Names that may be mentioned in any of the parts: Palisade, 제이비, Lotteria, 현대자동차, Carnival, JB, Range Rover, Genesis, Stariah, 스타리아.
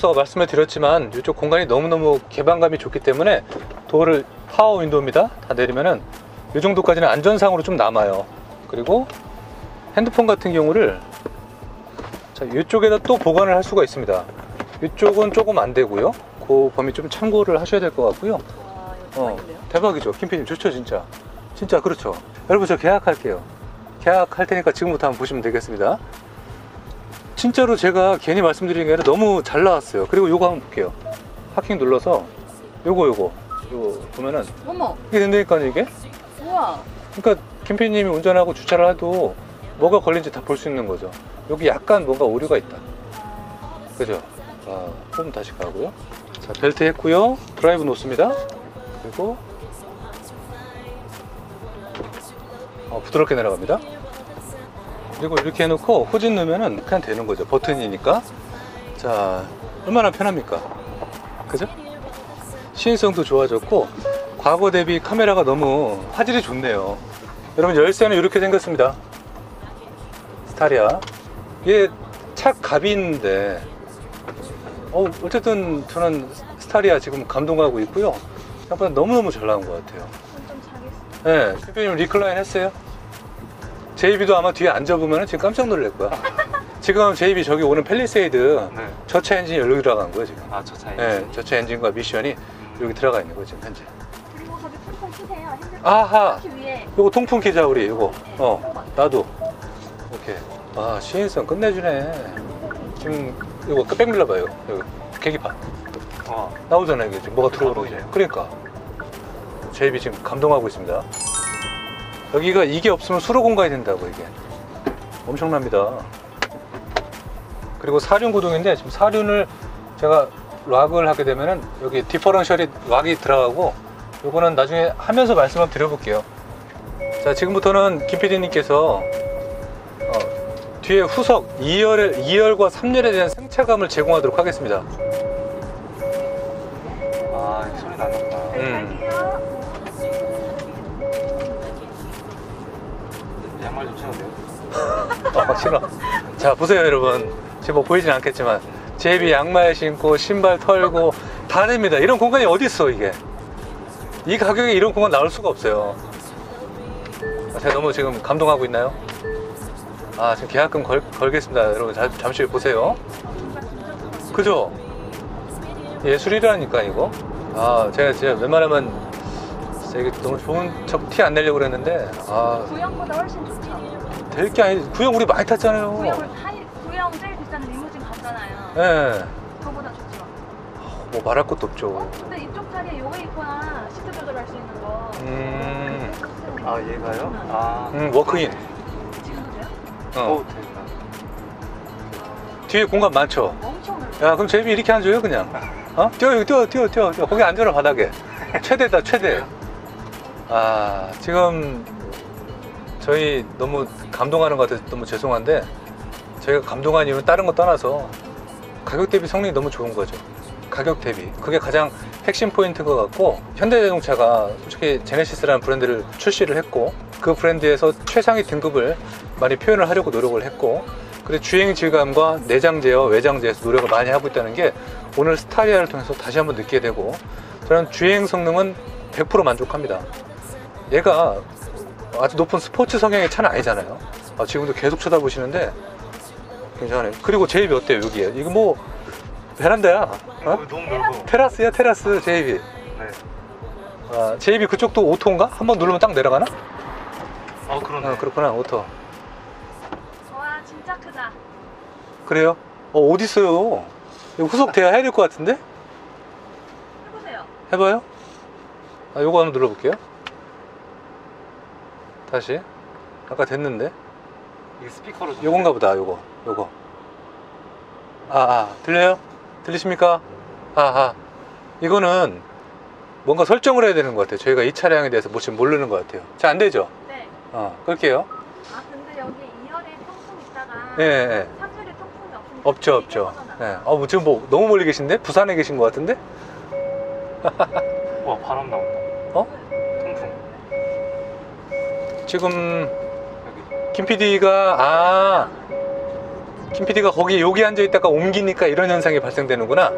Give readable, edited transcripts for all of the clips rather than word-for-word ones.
앞서 말씀을 드렸지만 이쪽 공간이 너무너무 개방감이 좋기 때문에 도어를 파워 윈도우입니다. 다 내리면은 이 정도까지는 안전상으로 좀 남아요. 그리고 핸드폰 같은 경우를 자, 이쪽에다 또 보관을 할 수가 있습니다. 이쪽은 조금 안 되고요. 그 범위 좀 참고를 하셔야 될 것 같고요. 와, 대박이죠. 김PD님 좋죠, 진짜. 진짜 그렇죠. 여러분 저 계약할게요. 계약할 테니까 지금부터 한번 보시면 되겠습니다. 진짜로 제가 괜히 말씀드리는 게 아니라 너무 잘 나왔어요. 그리고 요거 한번 볼게요. 파킹 눌러서 요거 보면은 어머. 이게 된다니까요, 이게. 우와. 그러니까 김PD님이 운전하고 주차를 해도 뭐가 걸린지 다 볼 수 있는 거죠. 여기 약간 뭔가 오류가 있다. 그죠? 조금 다시 가고요. 자, 벨트 했고요. 드라이브 놓습니다. 그리고 부드럽게 내려갑니다. 그리고 이렇게 해놓고 후진 넣으면은 그냥 되는 거죠. 버튼이니까. 자, 얼마나 편합니까? 그죠? 시인성도 좋아졌고 과거 대비 카메라가 너무 화질이 좋네요. 여러분 열쇠는 이렇게 생겼습니다. 스타리아. 얘 차 갑인데 어쨌든 저는 스타리아 지금 감동하고 있고요. 생각보다 너무너무 잘 나온 것 같아요. 네, 대표님 리클라인 했어요? JB도 아마 뒤에 안 접으면 지금 깜짝 놀랄 거야. 지금 JB 저기 오는 팰리세이드 네. 저차 엔진이 여기 들어간 거예요 지금. 아, 저차 엔진. 네, 저차 엔진과 미션이 여기 들어가 있는 거예요 지금 현재. 그리고 저기 통풍 키세요. 아하. 위에. 요거 통풍 키자 우리 요거. 네. 나도. 오케이. 아, 시인성 끝내주네. 지금 요거 빽 눌러봐요. 여기 계기판. 나오잖아요 이게 지금 뭐가 들어오는 거지. 그러니까. JB 지금 감동하고 있습니다. 여기가 이게 없으면 수로 공간이 된다고 이게 엄청납니다. 그리고 사륜 구동인데 지금 사륜을 제가 락을 하게 되면은 여기 디퍼런셜이 락이 들어가고 요거는 나중에 하면서 말씀을 드려볼게요. 자, 지금부터는 김PD님께서 뒤에 후석 2열과 3열에 대한 승차감을 제공하도록 하겠습니다. 아, 소리 나는구나. 양말 좀 신어도 돼요? 신어. 자, 보세요 여러분. 지금 뭐 보이진 않겠지만 제비 양말 신고 신발 털고 다 됩니다. 이런 공간이 어디 있어 이게. 이 가격에 이런 공간 나올 수가 없어요. 제가 너무 지금 감동하고 있나요? 아, 지금 계약금 걸겠습니다. 여러분 잠시 보세요. 그죠? 예술이라니까 이거. 아, 제가 진짜 웬만하면 이게 너무 좋은 척 티 안 내려고 그랬는데 구형보다 훨씬 좋죠. 될 게 아니 구형 우리 많이 탔잖아요. 구형 제일 비싼 리무진 갔잖아요. 네. 그거보다 좋죠. 뭐 말할 것도 없죠. 근데 이쪽 자리에 요게 있거나 시트 조절할 수 있는 거. 아, 얘가요? 아. 워크인. 지금도 돼요? 됩니다. 뒤에 공간 많죠? 엄청 넓어요. 야, 그럼 제비 이렇게 앉아요 그냥. 뛰어. 거기 앉아라 바닥에. 최대다 최대. 아, 지금 저희 너무 감동하는 것 같아서 너무 죄송한데 저희가 감동한 이유는 다른 거 떠나서 가격 대비 성능이 너무 좋은 거죠. 가격 대비 그게 가장 핵심 포인트인 것 같고, 현대자동차가 솔직히 제네시스라는 브랜드를 출시를 했고 그 브랜드에서 최상위 등급을 많이 표현을 하려고 노력을 했고, 그리고 주행 질감과 내장 제어, 외장 제어에서 노력을 많이 하고 있다는 게 오늘 스타리아를 통해서 다시 한번 느끼게 되고, 저는 주행 성능은 100% 만족합니다. 얘가 아주 높은 스포츠 성향의 차는 아니잖아요. 아, 지금도 계속 쳐다보시는데 괜찮아요. 그리고 제이비 어때요 여기에? 이거 뭐 베란다야. 너무 넓어. 테라스야 테라스 제이비. 네. 아, 제이비 그쪽도 오토인가? 한번 누르면 딱 내려가나? 그러네. 그렇구나 오토. 와, 진짜 크다. 그래요? 어딨어요? 이거 후속 대야 해야 될 것 같은데? 해보세요. 해봐요? 요거 한번 눌러볼게요. 다시. 아까 됐는데. 이게 스피커로. 요건가 보다, 요거. 들려요? 들리십니까? 이거는 뭔가 설정을 해야 되는 것 같아요. 저희가 이 차량에 대해서 지금 모르는 것 같아요. 잘 안 되죠? 네. 그럴게요. 근데 여기 2열에 통풍 있다가. 네. 3열에 통풍이 없으니까. 없죠. 네. 지금 너무 멀리 계신데? 부산에 계신 것 같은데? 와, 바람 나온다. 통풍. 지금 김PD가 김 PD가 거기 여기 앉아있다가 옮기니까 이런 현상이 발생되는구나.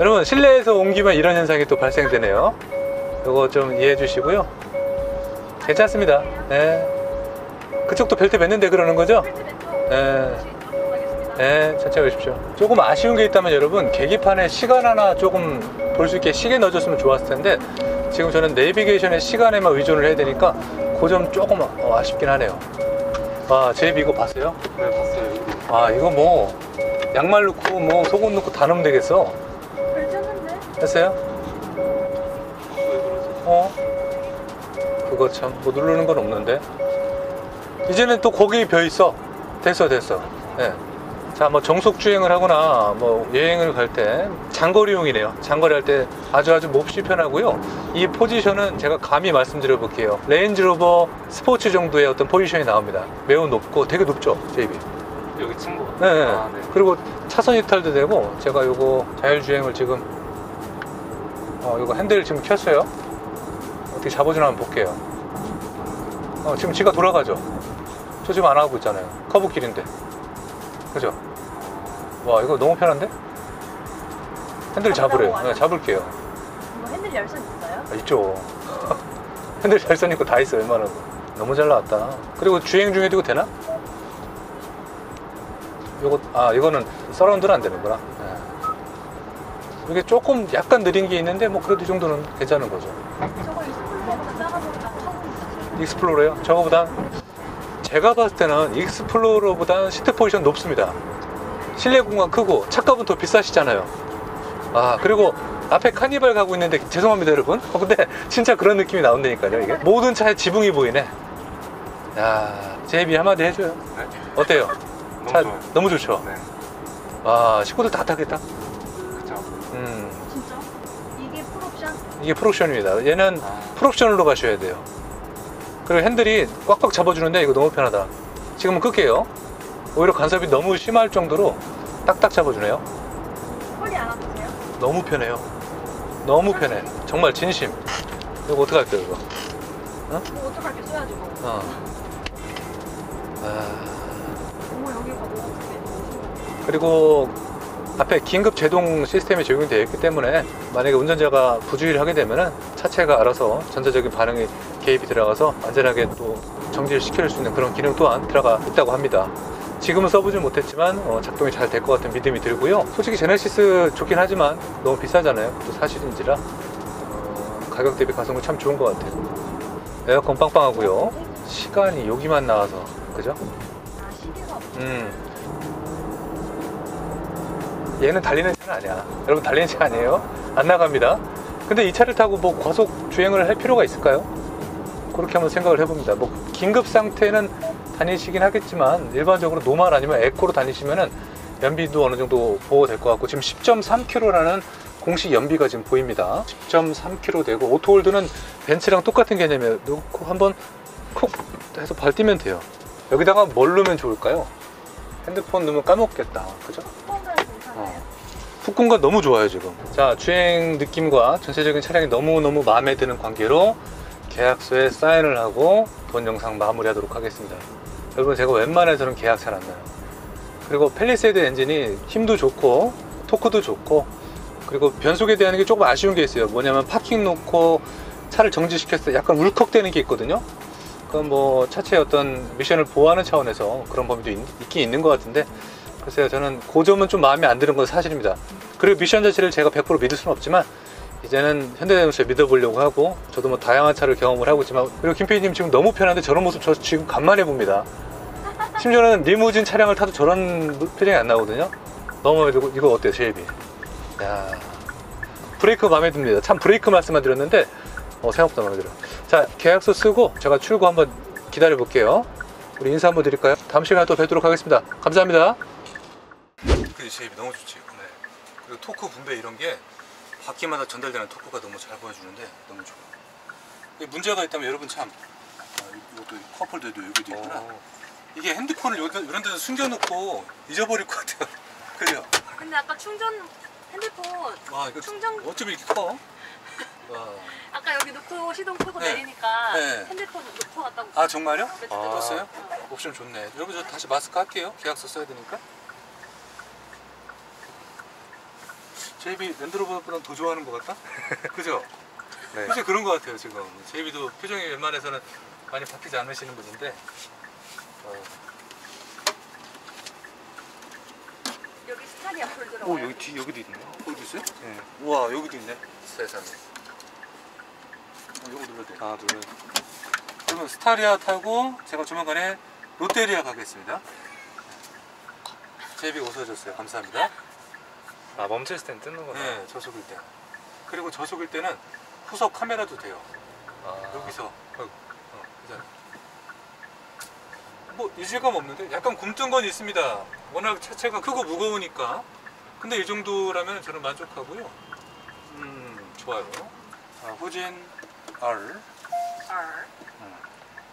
여러분, 실내에서 옮기면 이런 현상이 또 발생되네요. 이거 좀 이해해 주시고요. 괜찮습니다. 네. 그쪽도 벨트 맸는데 그러는 거죠? 네. 네, 천천히 오십시오. 조금 아쉬운 게 있다면 여러분, 계기판에 시간 하나 조금 볼 수 있게 시계 넣어줬으면 좋았을 텐데, 지금 저는 내비게이션의 시간에만 의존을 해야 되니까 그 점 조금 아쉽긴 하네요. 아, 제비 이거 봤어요? 네, 봤어요. 아, 이거 뭐 양말 넣고 뭐 속옷 넣고 다 넣으면 되겠어. 했어요? 어? 그거 참, 뭐 누르는 건 없는데. 이제는 또 거기 벼 있어. 됐어, 됐어. 예. 자, 뭐 정속주행을 하거나 뭐 여행을 갈 때 장거리용이네요. 장거리 할 때 아주 몹시 편하고요. 이 포지션은 제가 감히 말씀드려 볼게요. 레인지로버 스포츠 정도의 어떤 포지션이 나옵니다. 매우 높고, 되게 높죠, 제이비? 여기 친구. 네, 아, 네. 그리고 차선 이탈도 되고, 제가 요거 자율주행을 지금 이거 핸들을 지금 켰어요. 어떻게 잡아주나 한번 볼게요. 지금 지가 돌아가죠. 저 지금 안 하고 있잖아요. 커브길인데. 그죠? 와, 이거 너무 편한데? 핸들 잡으래요. 네, 잡을게요. 뭐 핸들 열선 있어요? 아, 있죠. 핸들 열선 있고 다 있어, 웬만하고. 너무 잘 나왔다. 그리고 주행 중에도 이거 되나? 요거, 아, 이거는 서라운드는 안 되는구나. 네. 이게 조금 약간 느린 게 있는데 뭐 그래도 이 정도는 괜찮은 거죠. 저거 익스플로러보다 작아보다 차고. 익스플로러요? 저거보다 제가 봤을 때는 익스플로러보다 시트 포지션 높습니다. 실내 공간 크고 차값은 더 비싸시잖아요. 아, 그리고 앞에 카니발 가고 있는데 죄송합니다 여러분. 근데 진짜 그런 느낌이 나온다니까요. 이게 모든 차에 지붕이 보이네. 야, 제비 한마디 해줘요. 네? 어때요? 너무 차 좋아요. 너무 좋죠. 네. 아, 식구들 다 타겠다. 진짜? 이게 풀옵션? 이게 풀옵션입니다. 얘는 풀옵션으로 가셔야 돼요. 그리고 핸들이 꽉꽉 잡아주는데 이거 너무 편하다. 지금은 끌게요. 오히려 간섭이 너무 심할 정도로 딱딱 잡아주네요. 홀리 안 아프세요? 너무 편해요. 너무 편해. 정말 진심. 이거 어떡할게요, 이거? 응? 이거 어떡할게, 써야지, 이거. 어. 오, 여기가 너무 크네. 그리고 앞에 긴급 제동 시스템이 적용되어 있기 때문에 만약에 운전자가 부주의를 하게 되면 차체가 알아서 전자적인 반응이 개입이 들어가서 안전하게 또 정지를 시킬 수 있는 그런 기능 또한 들어가 있다고 합니다. 지금은 써보진 못했지만 작동이 잘 될 것 같은 믿음이 들고요. 솔직히 제네시스 좋긴 하지만 너무 비싸잖아요. 그것도 사실인지라 가격 대비 가성비 참 좋은 것 같아요. 에어컨 빵빵하고요. 시간이 여기만 나와서, 그죠? 얘는 달리는 차는 아니야. 여러분, 달리는 차 아니에요. 안 나갑니다. 근데 이 차를 타고 뭐 과속 주행을 할 필요가 있을까요? 그렇게 한번 생각을 해봅니다. 뭐 긴급 상태는 다니시긴 하겠지만 일반적으로 노말 아니면 에코로 다니시면은 연비도 어느 정도 보호될 것 같고, 지금 10.3km라는 공식 연비가 지금 보입니다. 10.3km 되고, 오토홀드는 벤츠랑 똑같은 개념이에요. 놓고 한번 콕 해서 발 뛰면 돼요. 여기다가 뭘 넣으면 좋을까요? 핸드폰 넣으면 까먹겠다. 그죠? 훅감과 너무 좋아요 지금. 자, 주행 느낌과 전체적인 차량이 너무너무 마음에 드는 관계로 계약서에 사인을 하고 본 영상 마무리하도록 하겠습니다. 여러분, 제가 웬만해서는 계약 잘 안 나요. 그리고 팰리세이드 엔진이 힘도 좋고 토크도 좋고, 그리고 변속에 대한 게 조금 아쉬운 게 있어요. 뭐냐면 파킹 놓고 차를 정지시켰을 때 약간 울컥대는 게 있거든요. 그건 뭐 차체의 어떤 미션을 보호하는 차원에서 그런 범위도 있긴 있는 것 같은데, 글쎄요, 저는 그 점은 좀 마음에 안 드는 건 사실입니다. 그리고 미션 자체를 제가 100% 믿을 수는 없지만 이제는 현대자동차 믿어보려고 하고, 저도 뭐 다양한 차를 경험을 하고 있지만, 그리고 김PD님 지금 너무 편한데 저런 모습 저 지금 간만에 봅니다. 심지어는 리무진 차량을 타도 저런 표정이 안 나오거든요. 너무 마음에 들고. 이거 어때요, JB? 야, 브레이크 마음에 듭니다. 참, 브레이크 말씀만 드렸는데 생각보다 마음에 들어요. 자, 계약서 쓰고 제가 출고 한번 기다려 볼게요. 우리 인사 한번 드릴까요? 다음 시간에 또 뵙도록 하겠습니다. 감사합니다. 제이비 너무 좋지. 네. 그리고 토크 분배 이런 게 바퀴마다 전달되는 토크가 너무 잘 보여주는데 너무 좋아. 문제가 있다면 여러분 참 또 커플들도 여기도 있구나. 이게 핸드폰을 이런 데서 숨겨놓고 잊어버릴 것 같아요. 그래요. 근데 아까 충전 핸드폰. 와 이거 충전. 어쩜 이렇게 커? 와. 아까 여기 놓고 시동 끄고 네. 내리니까 네. 핸드폰 놓고 왔다고. 아 정말요? 넣었어요? 옵션 좋네. 여러분 저 다시 마스크 할게요. 계약서 써야 되니까. 제이비 랜드로버보다 더 좋아하는 것 같다? 그죠? 네. 사실 그런 것 같아요 지금. 제이비도 표정이 웬만해서는 많이 바뀌지 않으시는 분인데. 여기 스타리아 폴더라고요. 오 여기 뒤 여기도 있네. 여기 있어요? 네. 우와 여기도 있네. 세상에. 이거 눌러야 돼. 아 눌러. 그러면 스타리아 타고 제가 조만간에 롯데리아 가겠습니다. 제이비 웃어줬어요. 감사합니다. 아 멈췄을 땐 뜨는 거네. 네, 저속일 때. 그리고 저속일 때는 후석 카메라도 돼요. 아. 여기서. 뭐 이질감 없는데 약간 굼뜬 건 있습니다. 워낙 차체가 크고 무거우니까. 근데 이 정도라면 저는 만족하고요. 좋아요. 자, 후진 R.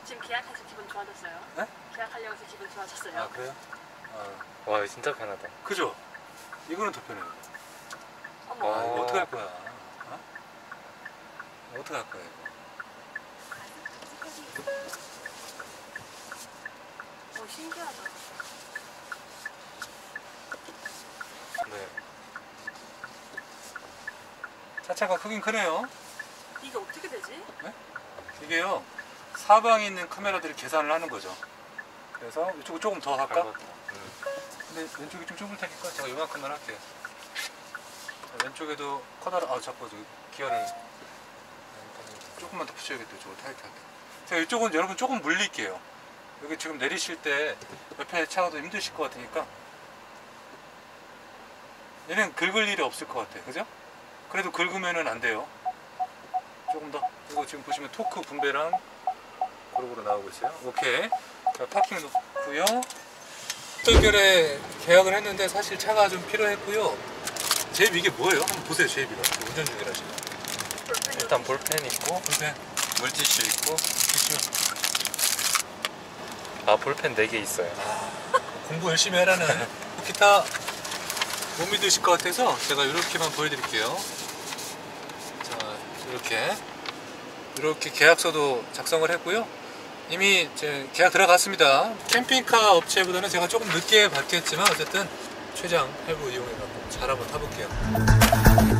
지금 계약해서 기분 좋아졌어요? 네? 계약하려고 해서 기분 좋아졌어요. 아 그래요? 아. 와 진짜 편하다. 그죠? 이거는 더 편해요. 어머. 아, 이거 어떻게 할 거야? 어? 어떻게 할 거야 이거? 오 신기하다. 네. 차차가 크긴 크네요. 이게 어떻게 되지? 네? 이게요 사방에 있는 카메라들이 계산을 하는 거죠. 그래서 이쪽을 조금 더 할까? 근데 왼쪽이 좀 좁을 테니까 제가 이만큼만 할게요. 자, 왼쪽에도 커다란 아 자꾸 기어를 조금만 더 붙여야겠다. 저거 타이트하게. 제가 이쪽은 여러분 조금 물릴게요. 여기 지금 내리실 때 옆에 차가도 힘드실 것 같으니까 얘는 긁을 일이 없을 것 같아요. 그죠? 그래도 긁으면은 안 돼요. 조금 더. 그리고 지금 보시면 토크 분배랑 고루고루 나오고 있어요. 오케이. 자, 파킹 놓고요. 특별에 계약을 했는데 사실 차가 좀 필요했고요. 제이비 이게 뭐예요? 한번 보세요. 제이비가 운전 중이라 지금. 일단 볼펜 있고 볼펜, 물티슈 있고 티슈. 아 볼펜 4개 있어요. 공부 열심히 하라는 기타 못 믿으실 것 같아서 제가 이렇게만 보여드릴게요. 자 이렇게 계약서도 작성을 했고요. 이미 제 계약 들어갔습니다. 캠핑카 업체보다는 제가 조금 늦게 받겠지만 어쨌든 최장 할부 이용해서 잘 한번 타볼게요.